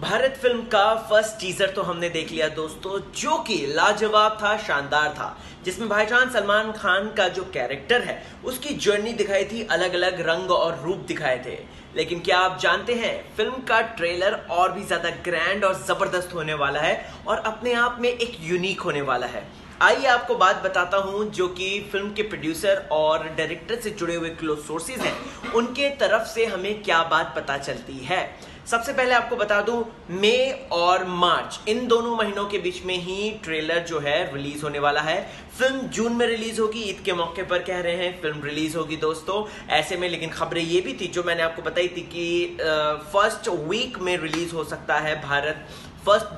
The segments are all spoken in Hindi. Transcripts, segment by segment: भारत फिल्म का फर्स्ट टीजर तो हमने देख लिया दोस्तों, जो कि लाजवाब था, शानदार था, जिसमें भाईजान सलमान खान का जो कैरेक्टर है उसकी जर्नी दिखाई थी, अलग अलग रंग और रूप दिखाए थे। लेकिन क्या आप जानते हैं, फिल्म का ट्रेलर और भी ज्यादा ग्रैंड और जबरदस्त होने वाला है और अपने आप में एक यूनिक होने वाला है। आइए आपको बात बताता हूं, जो कि फिल्म के प्रोड्यूसर और डायरेक्टर से जुड़े हुए क्लोज सोर्सेज हैं, उनके तरफ से हमें क्या बात पता चलती है। सबसे पहले आपको बता दूं, मई और मार्च इन दोनों महीनों के बीच में ही ट्रेलर जो है रिलीज होने वाला है। फिल्म जून में रिलीज होगी, ईद के मौके पर कह रहे हैं फिल्म रिलीज होगी दोस्तों। ऐसे में लेकिन खबरें ये भी थी जो मैंने आपको बताई थी कि फर्स्ट वीक में रिलीज हो सकता है भारत,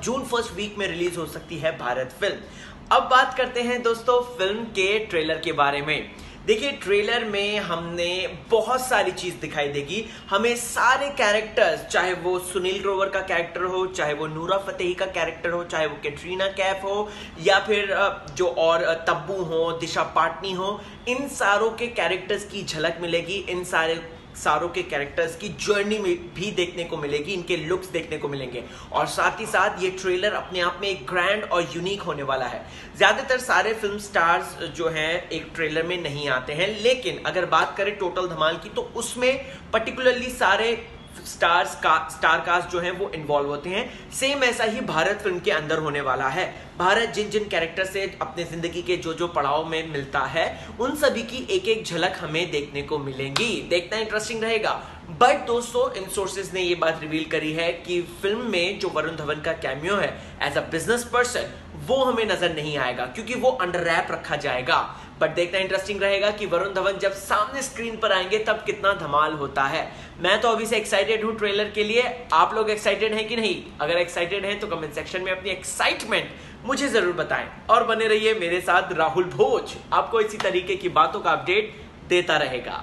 जून फर्स्ट वीक में रिलीज हो सकती है भारत फिल्म। अब बात करते हैं दोस्तों फिल्म के ट्रेलर के बारे में। देखिए, ट्रेलर में हमने बहुत सारी चीज दिखाई देगी, हमें सारे कैरेक्टर्स, चाहे वो सुनील ग्रोवर का कैरेक्टर हो, चाहे वो नूरा फतेही का कैरेक्टर हो, चाहे वो कैटरीना कैफ हो, या फिर जो और तब्बू हो, दिशा पाटनी हो, इन सारों के कैरेक्टर्स की झलक मिलेगी, इन सारों के कैरेक्टर्स की जर्नी में भी देखने को मिलेगी, इनके लुक्स देखने को मिलेंगे। और साथ ही साथ ये ट्रेलर अपने आप में एक ग्रैंड और यूनिक होने वाला है। ज़्यादातर सारे फिल्म स्टार्स जो हैं एक ट्रेलर में नहीं आते हैं, लेकिन अगर बात करें टोटल धमाल की तो उसमें पर्टिकुलरली सारे स्टार कास्ट जो है वो इन्वॉल्व होते हैं। सेम ऐसा ही भारत फिल्म के अंदर होने वाला है। भारत जिन जिन कैरेक्टर से अपने जिंदगी के जो जो पड़ाव में मिलता है, उन सभी की एक एक झलक हमें देखने को मिलेंगी। देखना इंटरेस्टिंग रहेगा। बट दोस्तों, इन सोर्सेज ने ये बात रिवील करी है कि फिल्म में जो वरुण धवन का कैमियो है एज अ बिजनेस पर्सन, वो हमें नजर नहीं आएगा क्योंकि वो अंडर रैप रखा जाएगा। बट देखना इंटरेस्टिंग रहेगा कि वरुण धवन जब सामने स्क्रीन पर आएंगे तब कितना धमाल होता है। मैं तो अभी से एक्साइटेड हूं ट्रेलर के लिए। आप लोग एक्साइटेड हैं कि नहीं? अगर एक्साइटेड हैं तो कमेंट सेक्शन में अपनी एक्साइटमेंट मुझे जरूर बताएं और बने रहिए मेरे साथ, राहुल भोज आपको इसी तरीके की बातों का अपडेट देता रहेगा।